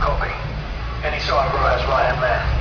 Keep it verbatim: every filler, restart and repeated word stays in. Copy. Any sorry, Ruiz, right hand man.